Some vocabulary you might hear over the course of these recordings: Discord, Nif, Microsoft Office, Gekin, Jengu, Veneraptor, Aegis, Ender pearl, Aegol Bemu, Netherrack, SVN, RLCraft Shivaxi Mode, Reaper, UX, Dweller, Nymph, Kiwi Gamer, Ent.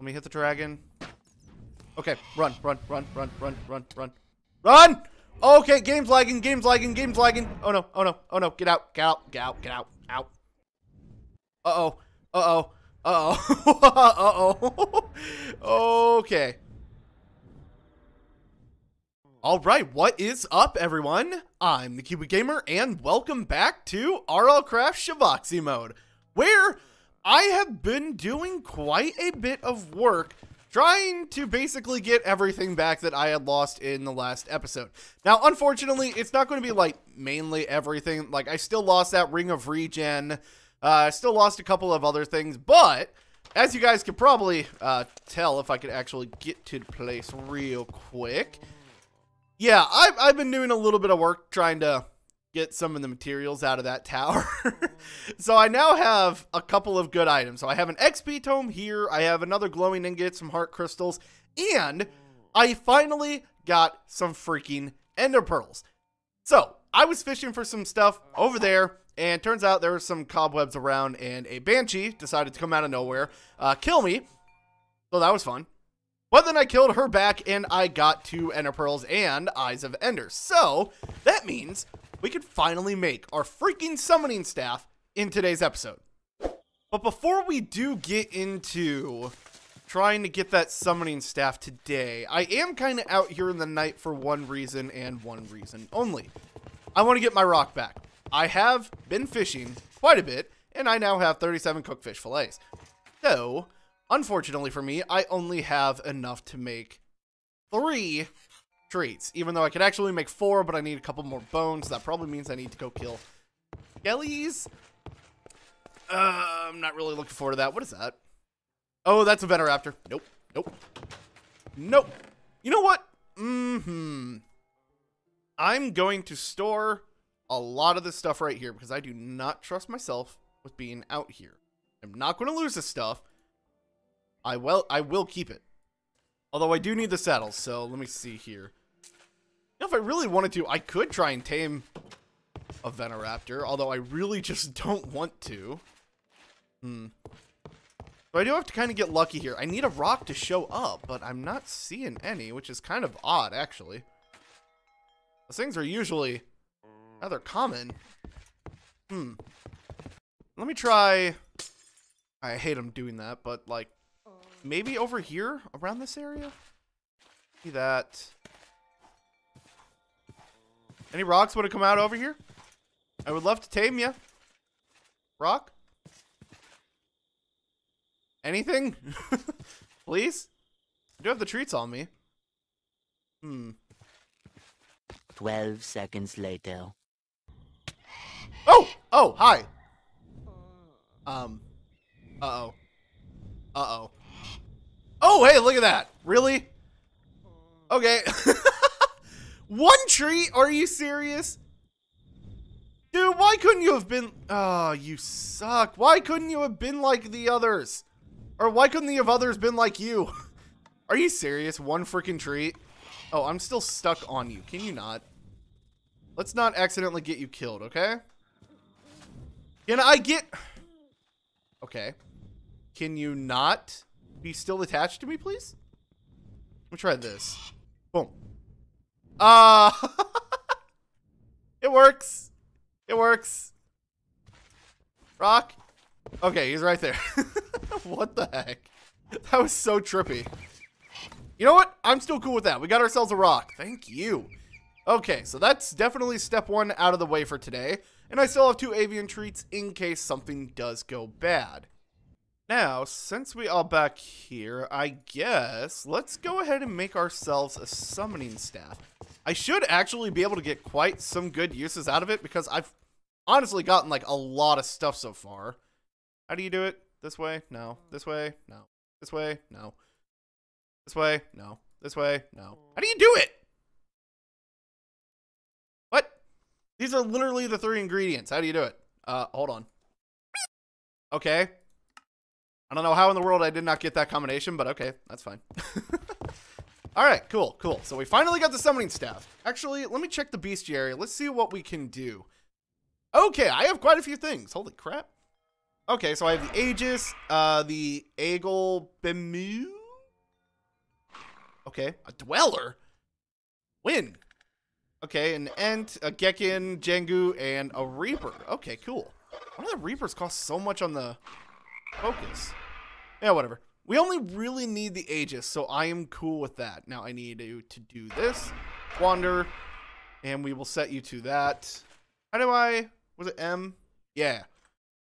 Let me hit the dragon. Okay, run, run, run, run, run, run, run. Run! Okay, game's lagging, game's lagging, game's lagging. Oh no, oh no, oh no, get out, get out, get out, get out, out. Uh-oh, uh-oh, uh-oh, uh-oh. Okay. Alright, what is up, everyone? I'm the Kiwi Gamer, and welcome back to RLCraft Shivaxi Mode, where I have been doing quite a bit of work trying to basically get everything back that I had lost in the last episode. Now, unfortunately, it's not going to be, like, mainly everything. Like, I still lost that Ring of Regen. I still lost a couple of other things, but as you guys can probably tell, if I could actually get to the place real quick... Yeah, I've been doing a little bit of work trying to get some of the materials out of that tower. So I now have a couple of good items. So I have an XP tome here. I have another glowing ingot, some heart crystals, and I finally got some freaking ender pearls. So I was fishing for some stuff over there, and turns out there were some cobwebs around, and a banshee decided to come out of nowhere, kill me. So that was fun. But then I killed her back, and I got 2 Ender Pearls and Eyes of Ender. So, that means we could finally make our freaking summoning staff in today's episode. But before we do get into trying to get that summoning staff today, I am kind of out here in the night for one reason and one reason only. I want to get my rock back. I have been fishing quite a bit, and I now have 37 cooked fish fillets. So... unfortunately for me, I only have enough to make 3 treats, even though I could actually make 4, but I need a couple more bones. That probably means I need to go kill skellies. I'm not really looking forward to that. What is that? Oh, that's a Veneraptor. Nope. Nope. Nope. You know what? I'm going to store a lot of this stuff right here because I do not trust myself with being out here. I'm not going to lose this stuff. I will keep it. Although I do need the saddles, so let me see here. You know, if I really wanted to, I could try and tame a Veneraptor, although I really just don't want to. So I do have to kind of get lucky here. I need a rock to show up, but I'm not seeing any, which is kind of odd, actually. Those things are usually rather common. Let me try... I hate him doing that, but, like, maybe over here, around this area? See that. Any rocks would have come out over here? I would love to tame you. Rock? Anything? Please? I do have the treats on me. 12 seconds later. Oh! Oh, hi! Uh-oh. Uh-oh. Oh, hey, look at that. Really? Okay. 1 treat? Are you serious? Dude, why couldn't you have been... Oh, you suck. Why couldn't you have been like the others? Or why couldn't the others been like you? Are you serious? 1 freaking treat? Oh, I'm still stuck on you. Can you not? Let's not accidentally get you killed, okay? Can I get... Okay. Can you not be still attached to me, please? Let me try this. Boom. It works. It works. Rock. Okay, he's right there. What the heck? That was so trippy. You know what? I'm still cool with that. We got ourselves a rock. Thank you. Okay, so that's definitely step 1 out of the way for today. And I still have 2 avian treats in case something does go bad. Now, since we are back here, I guess let's go ahead and make ourselves a summoning staff. I should actually be able to get quite some good uses out of it because I've honestly gotten like a lot of stuff so far. How do you do it? This way? No. This way? No. This way? No. This way? No. This way? No. How do you do it? These are literally the 3 ingredients. How do you do it? Hold on. Okay. I don't know how in the world I did not get that combination, but okay, that's fine. All right, cool, cool. So we finally got the summoning staff. Actually, let me check the bestiary. Let's see what we can do. Okay, I have quite a few things. Holy crap. Okay, so I have the Aegis, the Aegol Bemu. Okay, a Dweller. Win. Okay, an Ent, a Gekin, Jengu, and a Reaper. Okay, cool. Why do the Reapers cost so much on the focus? Yeah, whatever. We only really need the Aegis, so I am cool with that. Now I need to do this. Wander. And we will set you to that. How do I... Was it M? Yeah.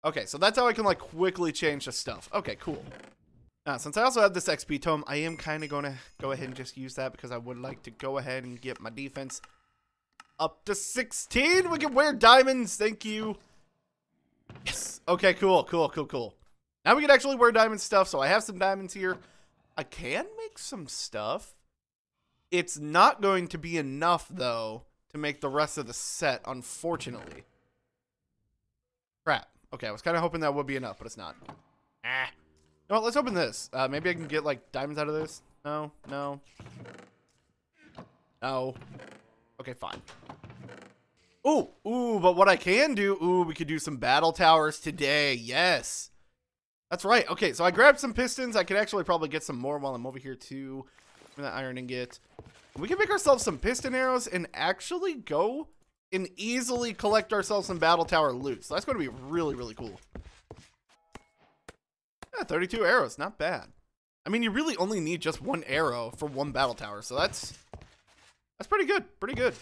Okay, so that's how I can, like, quickly change the stuff. Okay, cool. Now, since I also have this XP tome, I am kind of going to go ahead and just use that because I would like to go ahead and get my defense up to 16. We can wear diamonds. Thank you. Yes. Okay, cool, cool, cool, cool. Now we can actually wear diamond stuff, so I have some diamonds here. I can make some stuff. It's not going to be enough, though, to make the rest of the set, unfortunately. Crap. Okay, I was kind of hoping that would be enough, but it's not. Ah. No, let's open this. Maybe I can get, like, diamonds out of this. No, no. No. Okay, fine. Ooh, ooh, but what I can do, ooh, we could do some battle towers today. Yes. That's right. Okay, so I grabbed some pistons. I could actually probably get some more while I'm over here, too. Give me that iron ingot. We can make ourselves some piston arrows and actually go and easily collect ourselves some battle tower loot. So that's going to be really, really cool. Yeah, 32 arrows. Not bad. I mean, you really only need just one arrow for one battle tower. So that's pretty good. Pretty good.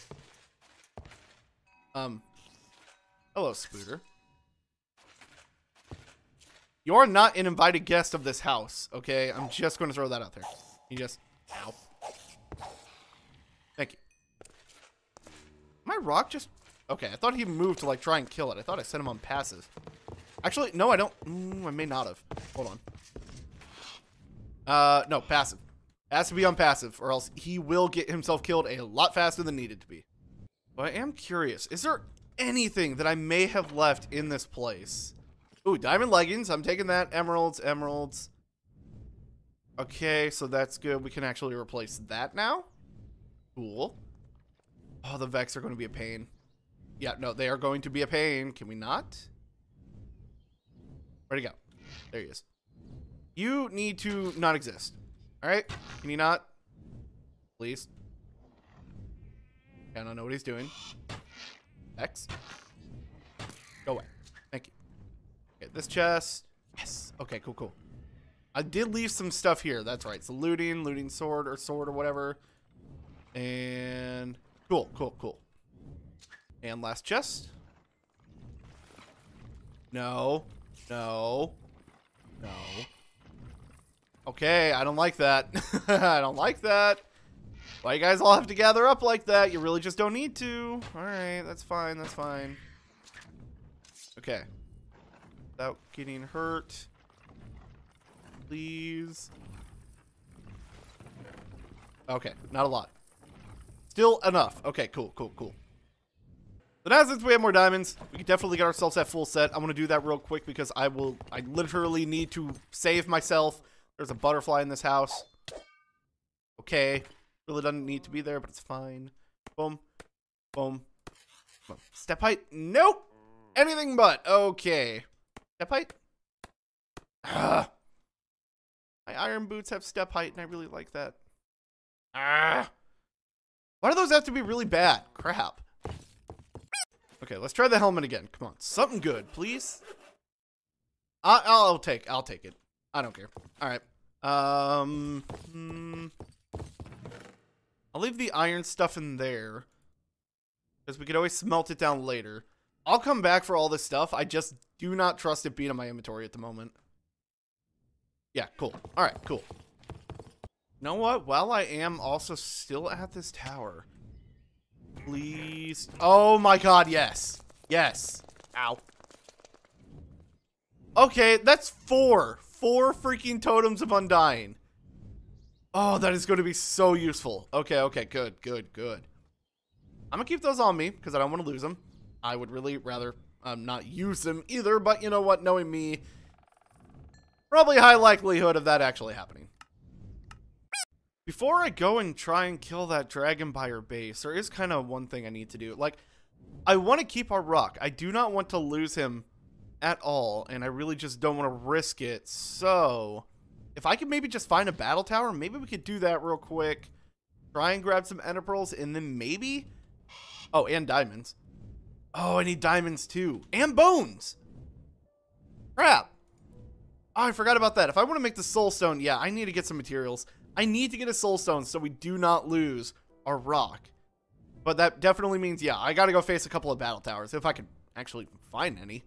Hello, Spooter. You're not an invited guest of this house, okay? I'm just going to throw that out there. You just... Ow. Thank you. My rock just... Okay, I thought he moved to, like, try and kill it. I thought I sent him on passive. Actually, no, I don't... I may not have. Hold on. No, passive. It has to be on passive, or else he will get himself killed a lot faster than needed to be. But I am curious. Is there anything that I may have left in this place? Ooh, diamond leggings. I'm taking that. Emeralds, emeralds. Okay, so that's good. We can actually replace that now. Cool. Oh, the Vex are going to be a pain. Yeah, no, they are going to be a pain. Can we not? Where'd he go? There he is. You need to not exist. All right? Can you not? Please. I don't know what he's doing. Vex. Go away. Thank you. Okay, this chest. Yes. Okay, cool, cool. I did leave some stuff here. That's right. So looting, looting sword or whatever. And cool, cool, cool. And last chest. No, no, no. Okay, I don't like that. I don't like that. Why you guys all have to gather up like that? You really just don't need to. All right, that's fine, that's fine. Okay. Without getting hurt. Please. Okay, not a lot. Still enough. Okay, cool, cool, cool. So now since we have more diamonds, we can definitely get ourselves that full set. I'm gonna do that real quick because I literally need to save myself. There's a butterfly in this house. Okay. Really doesn't need to be there, but it's fine. Boom. Boom. Boom. Step height? Nope. Anything but. Okay. Step height? Ah. My iron boots have step height and I really like that. Ah. Why do those have to be really bad? Crap. Okay, let's try the helmet again. Come on, something good, please. I'll take it. I don't care. All right. I'll leave the iron stuff in there because we could always smelt it down later. I'll come back for all this stuff. I just do not trust it being in my inventory at the moment. Yeah, cool. All right, cool. You know what? While I am also still at this tower, please. Oh my God, yes. Yes. Ow. Okay, that's four. Four freaking totems of undying. Oh, that is going to be so useful. Okay, okay, good, good, good. I'm going to keep those on me because I don't want to lose them. I would really rather not use them either, but you know what? Knowing me, probably high likelihood of that actually happening. Before I go and try and kill that dragon by her base, there is kind of one thing I need to do. Like, I want to keep our rock. I do not want to lose him at all, and I really just don't want to risk it. So if I could maybe just find a battle tower, maybe we could do that real quick. Try and grab some ender pearls, and then maybe... Oh, and diamonds. Oh, I need diamonds too. And bones! Crap! Oh, I forgot about that. If I want to make the soul stone, yeah, I need to get some materials. I need to get a soul stone so we do not lose our rock. But that definitely means, yeah, I gotta go face a couple of battle towers, if I can actually find any.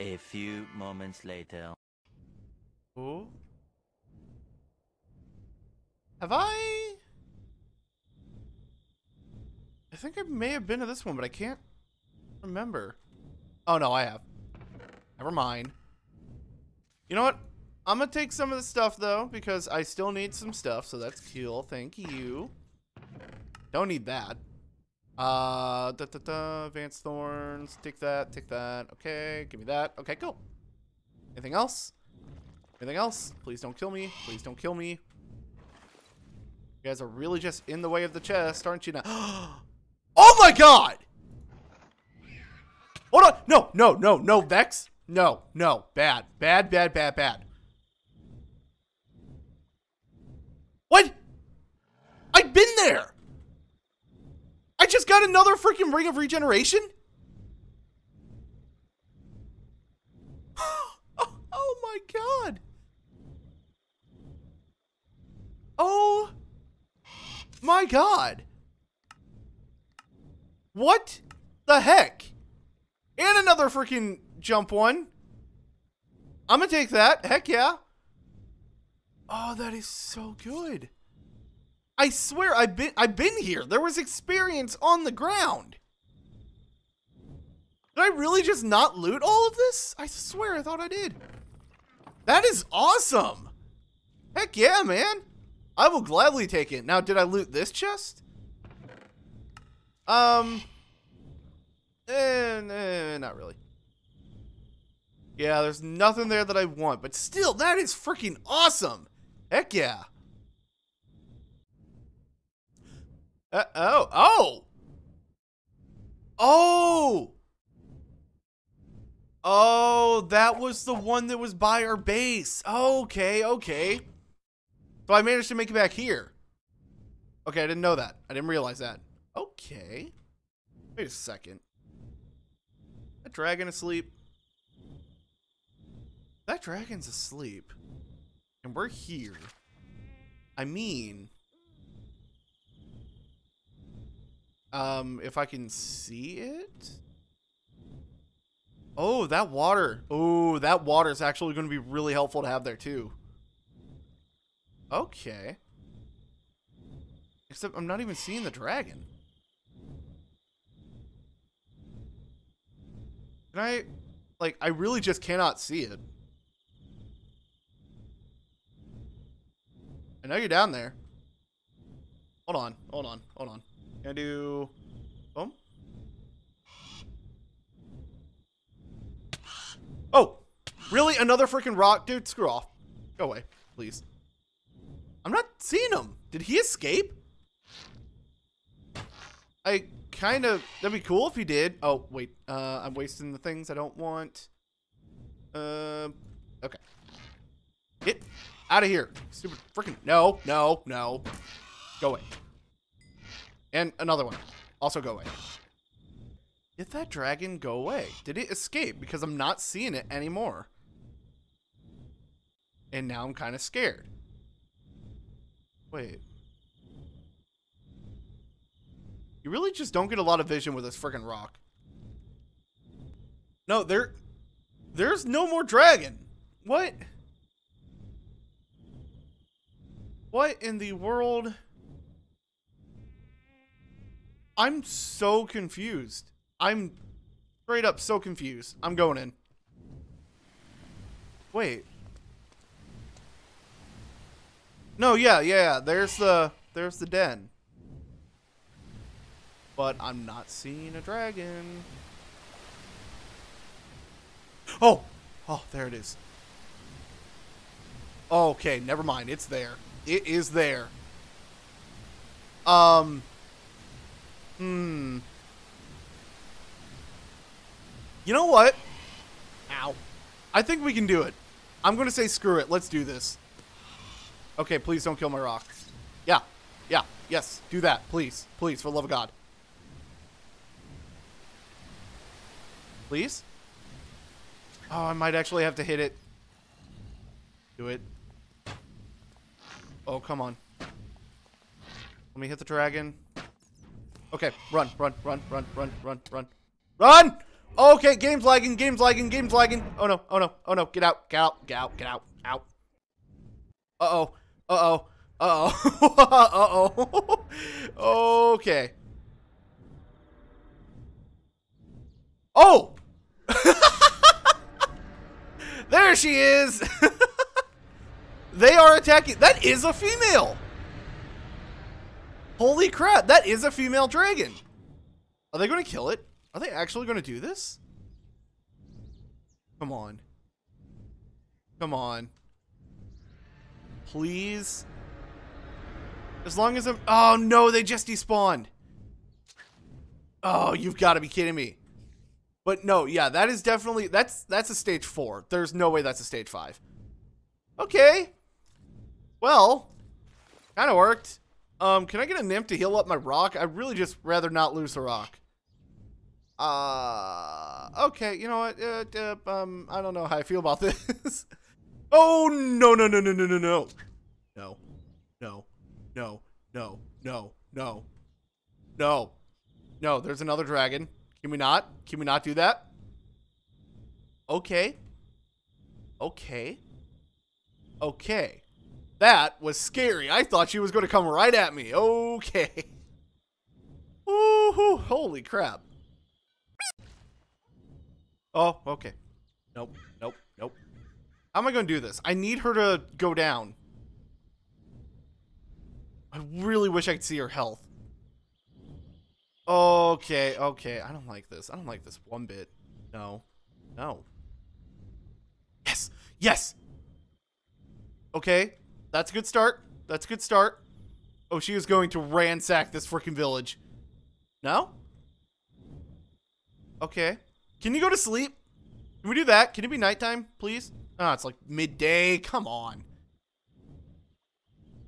A few moments later. Oh. Have I think I may have been to this one, but I can't remember. Oh, no, I have. Never mind. You know what? I'm going to take some of the stuff, though, because I still need some stuff, so that's cool. Thank you. Don't need that. Advanced thorns. Take that. Take that. Okay. Give me that. Okay, cool. Anything else? Anything else? Please don't kill me. Please don't kill me. You guys are really just in the way of the chest, aren't you now? Oh my god! Hold on! No, no, no, no, Vex! No, no, bad. Bad, bad, bad, bad. What? I've been there! I just got another freaking ring of regeneration? Oh my god! Oh... my god. What the heck? And another freaking jump one. I'm gonna take that. Heck yeah. Oh, that is so good. I swear I've been here. There was experience on the ground. Did I really just not loot all of this? I swear I thought I did. That is awesome. Heck yeah, man. I will gladly take it. Now, did I loot this chest? Not really. Yeah, there's nothing there that I want, but still, that is freaking awesome. Heck yeah. Uh-oh. Oh! Oh! Oh, that was the one that was by our base. Okay, okay. So I managed to make it back here. Okay, I didn't know that. I didn't realize that. Okay. Wait a second. That dragon asleep. That dragon's asleep. And we're here. I mean... if I can see it? Oh, that water. Oh, that water is actually going to be really helpful to have there, too. Okay. Except I'm not even seeing the dragon. Can I... like, I really just cannot see it. I know you're down there. Hold on, hold on, hold on. Can I do... boom? Oh! Really? Another freaking rock? Dude, screw off. Go away, please. I'm not seeing him. Did he escape? I kind of... that'd be cool if he did. Oh, wait. I'm wasting the things I don't want. Okay. Get out of here. Stupid freaking... no, no, no. Go away. And another one. Also go away. Did that dragon go away? Did it escape? Because I'm not seeing it anymore. And now I'm kind of scared. Wait. You really just don't get a lot of vision with this freaking rock. No, there's no more dragon. What? What in the world? I'm so confused. I'm straight up so confused. I'm going in. Wait. No, yeah, there's the den. But I'm not seeing a dragon. Oh! Oh, there it is. Okay, never mind. It's there. It is there. You know what? I think we can do it. I'm going to say screw it. Let's do this. Okay, please don't kill my rock. Yeah. Yeah. Yes. Do that. Please. Please. For the love of God. Please? Oh, I might actually have to hit it. Do it. Oh, come on. Let me hit the dragon. Okay. Run. Run. Run. Run. Run. Run. Run. Run! Okay, game's lagging, game's lagging, game's lagging. Oh no, oh no, oh no, get out, get out, get out, get out, out. Uh-oh, uh-oh, uh-oh, uh-oh. Okay. Oh! There she is! They are attacking. That is a female! Holy crap, that is a female dragon. Are they gonna kill it? Are they actually going to do this? Come on. Come on. Please. As long as I'm... Oh, no, they just despawned. Oh, you've got to be kidding me. But no, yeah, that is definitely... That's a stage 4. There's no way that's a stage 5. Okay. Well, kind of worked. Can I get a nymph to heal up my rock? I really just rather not lose the rock. Okay, you know what, I don't know how I feel about this. Oh, no, no, no, no, no, no, no. No, no, no, no, no, no, no, no, there's another dragon. Can we not? Can we not do that? Okay. Okay. Okay. That was scary. I thought she was going to come right at me. Okay. Ooh, holy crap. Oh, okay. Nope, nope, nope. How am I going to do this? I need her to go down. I really wish I could see her health. Okay, okay. I don't like this. I don't like this one bit. No. No. Yes! Yes! Okay. That's a good start. That's a good start. Oh, she is going to ransack this freaking village. No? Okay. Can you go to sleep? Can we do that? Can it be nighttime, please? Ah, oh, it's like midday. Come on.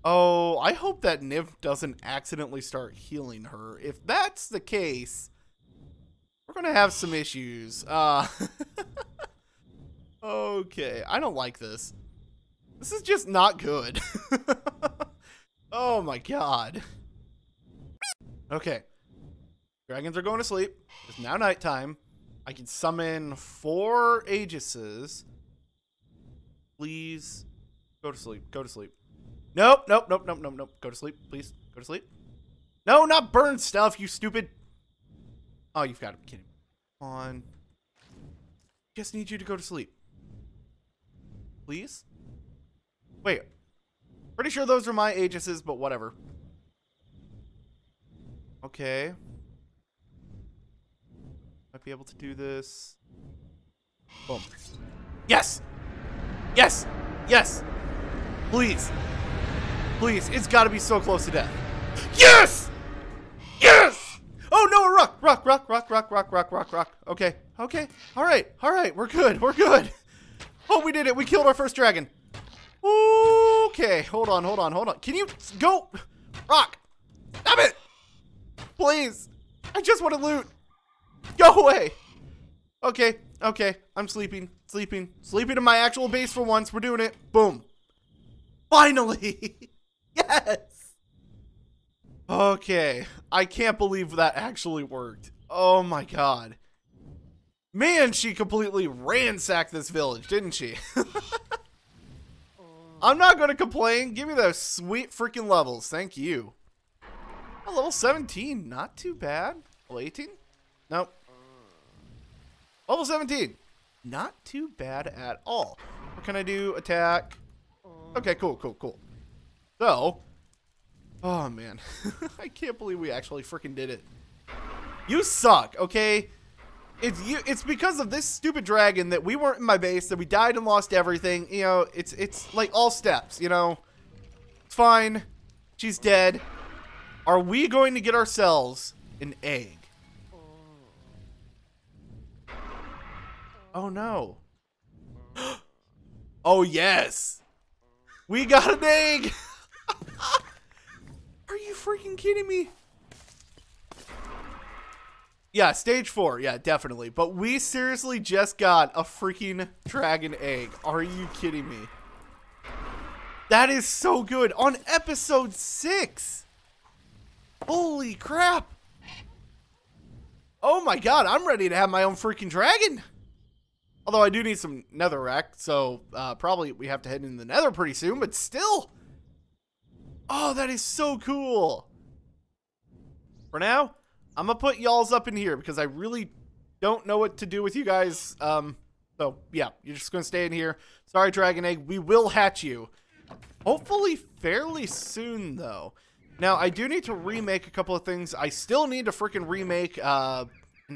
Oh, I hope that Nif doesn't accidentally start healing her. If that's the case, we're going to have some issues. Okay. I don't like this. This is just not good. Oh, my God. Okay. Dragons are going to sleep. It's now nighttime. I can summon 4 Aegises. Please go to sleep. Go to sleep. Nope, nope, nope, nope, nope, nope. Go to sleep, please. Go to sleep. No, not burn stuff, you stupid. Oh, you've got to be kidding me. Come on. Just need you to go to sleep. Please? Wait. Pretty sure those are my Aegises, but whatever. Okay. Be able to do this. Boom. Yes! Yes! Yes! Please. Please. It's got to be so close to death. Yes! Yes! Oh, no, a rock! Rock, rock, rock, rock, rock, rock, rock, rock. Okay. Okay. All right. All right. We're good. We're good. Oh, we did it. We killed our first dragon. Okay. Hold on, hold on, hold on. Can you go? Rock. Stop it! Please. I just want to loot. Go away. Okay. Okay. I'm sleeping. Sleeping. Sleeping in my actual base for once. We're doing it. Boom. Finally. Yes. Okay. I can't believe that actually worked. Oh my God. Man, she completely ransacked this village, didn't she? I'm not going to complain. Give me those sweet freaking levels. Thank you. Oh, level 17. Not too bad. Level 18. Nope. Level 17. Not too bad at all. What can I do? Attack. Okay, cool, cool, cool. So. Oh, man. I can't believe we actually freaking did it. You suck, okay? It's because of this stupid dragon that we weren't in my base, that we died and lost everything. You know, it's like all steps, you know? It's fine. She's dead. Are we going to get ourselves an egg? Oh, no. Oh, yes. We got an egg. Are you freaking kidding me? Yeah, stage 4. Yeah, definitely. But we seriously just got a freaking dragon egg. Are you kidding me? That is so good. On episode 6. Holy crap. Oh my god, I'm ready to have my own freaking dragon. Although I do need some netherrack, so probably we have to head into the nether pretty soon, but still. Oh, that is so cool. For now, I'm going to put y'all's up in here because I really don't know what to do with you guys. So, yeah, you're just going to stay in here. Sorry, Dragon Egg. We will hatch you. Hopefully fairly soon, though. Now, I do need to remake a couple of things. I still need to freaking remake an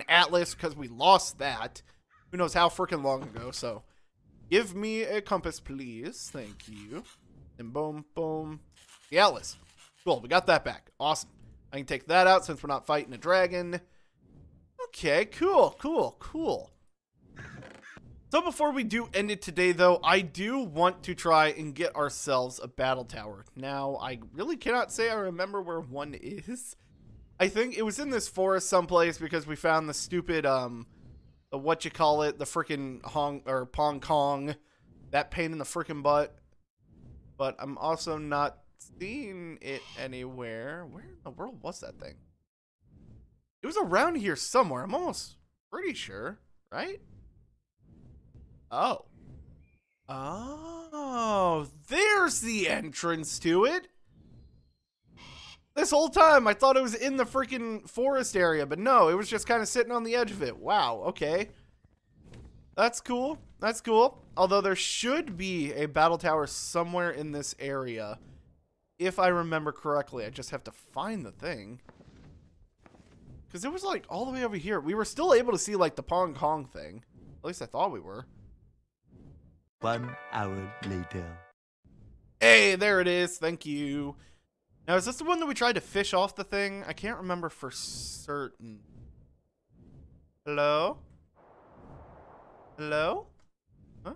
atlas because we lost that. Who knows how freaking long ago. So, give me a compass, please. Thank you. And boom, boom. The atlas. Cool. We got that back. Awesome. I can take that out since we're not fighting a dragon. Okay, cool, cool, cool. So before we do end it today, though, I do want to try and get ourselves a battle tower. Now, I really cannot say I remember where one is. I think it was in this forest someplace because we found the stupid, the freaking Hong or Pong Kong, that pain in the freaking butt. But I'm also not seen it anywhere. Where in the world was that thing? It was around here somewhere. I'm almost pretty sure, right? Oh. Oh, there's the entrance to it. This whole time I thought it was in the freaking forest area, but no, it was just kind of sitting on the edge of it. Wow, okay. That's cool. That's cool. Although there should be a battle tower somewhere in this area. If I remember correctly, I just have to find the thing. Because it was like all the way over here. We were still able to see like the Pong Kong thing. At least I thought we were. 1 hour later. Hey, there it is. Thank you. Now, is this the one that we tried to fish off the thing? I can't remember for certain. Hello? Hello? Huh?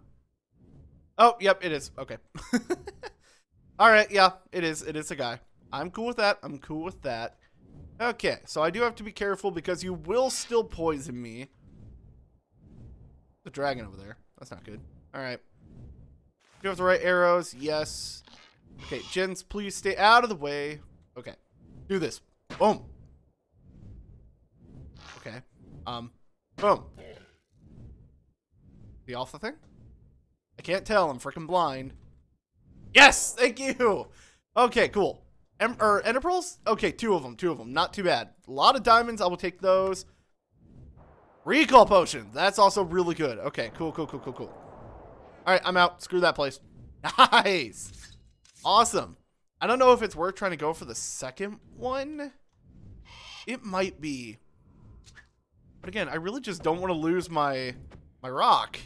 Oh, yep, it is. Okay. All right, yeah, it is. It is a guy. I'm cool with that. I'm cool with that. Okay, so I do have to be careful because you will still poison me. The dragon over there. That's not good. All right. Do you have the right arrows? Yes. Okay, gents, please stay out of the way. Okay, do this. Boom. Okay. Boom. Be off the thing? I can't tell. I'm freaking blind. Yes, thank you. Okay, cool. Ender pearls? Okay, two of them. Not too bad. A lot of diamonds. I will take those. Recall potion. That's also really good. Okay, cool. All right, I'm out. Screw that place. Nice. Awesome. I don't know if it's worth trying to go for the second one. It might be. But again, I really just don't want to lose my rock.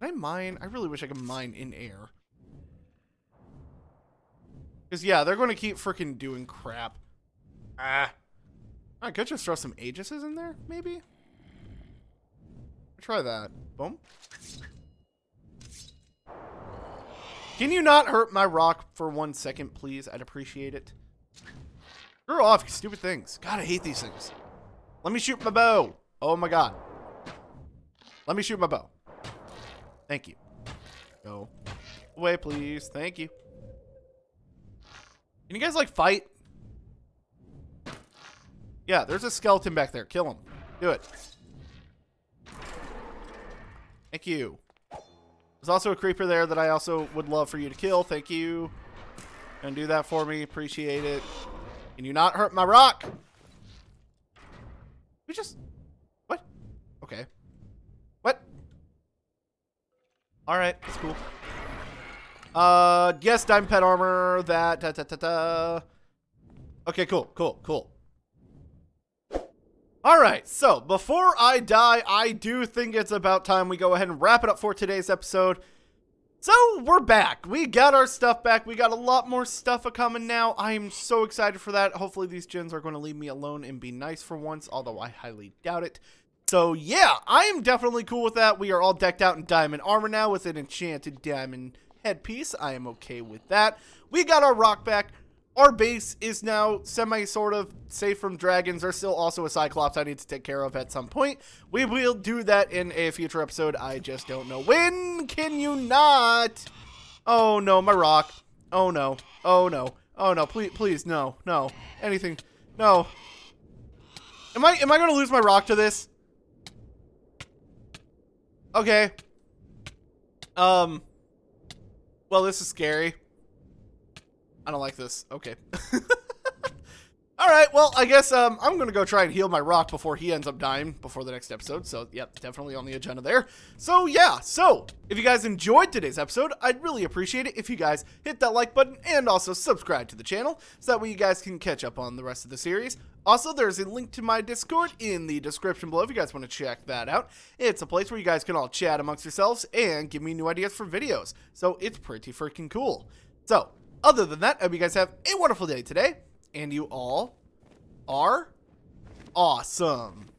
Can I mine? I really wish I could mine in air. Because, yeah, they're going to keep freaking doing crap. Ah. I could just throw some Aegises in there, maybe? Try that. Boom. Can you not hurt my rock for 1 second, please? I'd appreciate it. Screw off, you stupid things. God, I hate these things. Let me shoot my bow. Oh, my God. Let me shoot my bow. Thank you. Go away, please. Thank you. Can you guys, like, fight? Yeah, there's a skeleton back there. Kill him. Do it. Thank you. There's also a creeper there that I also would love for you to kill. Thank you. And do that for me. Appreciate it. Can you not hurt my rock? We just... What? Okay. What? All right. That's cool. Yes, diamond pet armor, that, Okay, cool. All right, so before I die, I do think it's about time we go ahead and wrap it up for today's episode. So we're back. We got our stuff back. We got a lot more stuff coming now. I am so excited for that. Hopefully these gens are going to leave me alone and be nice for once, although I highly doubt it. So yeah, I am definitely cool with that. We are all decked out in diamond armor now with an enchanted diamond headpiece. I am okay with that. We got our rock back. Our base is now semi-sort of safe from dragons. There's still also a Cyclops I need to take care of at some point. We will do that in a future episode. I just don't know when. Can you not? Oh, no, my rock. Oh, no. Oh, no. Oh, no. Please, please, no. No. Anything. No. Am I going to lose my rock to this? Okay. Well, this is scary. I don't like this. Okay. All right. Well, I guess I'm going to go try and heal my rock before he ends up dying before the next episode. So, yep, definitely on the agenda there. So, yeah. So, if you guys enjoyed today's episode, I'd really appreciate it if you guys hit that like button and also subscribe to the channel so that way you guys can catch up on the rest of the series. Also, there's a link to my Discord in the description below if you guys want to check that out. It's a place where you guys can all chat amongst yourselves and give me new ideas for videos. So, it's pretty freaking cool. So, other than that, I hope you guys have a wonderful day today, and you all are awesome.